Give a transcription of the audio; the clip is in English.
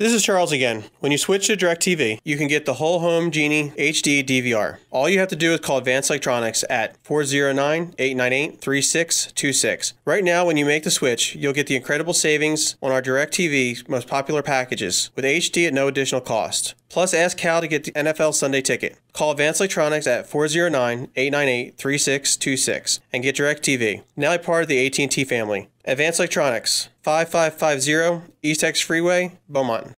This is Charles again. When you switch to DirecTV, you can get the whole home Genie HD DVR. All you have to do is call Advanced Electronics at 409-898-3626. Right now, when you make the switch, you'll get the incredible savings on our DirecTV's most popular packages with HD at no additional cost. Plus, ask Cal to get the NFL Sunday Ticket. Call Advanced Electronics at 409-898-3626 and get DirecTV, now a part of the AT&T family. Advanced Electronics, 5550 East X Freeway, Beaumont.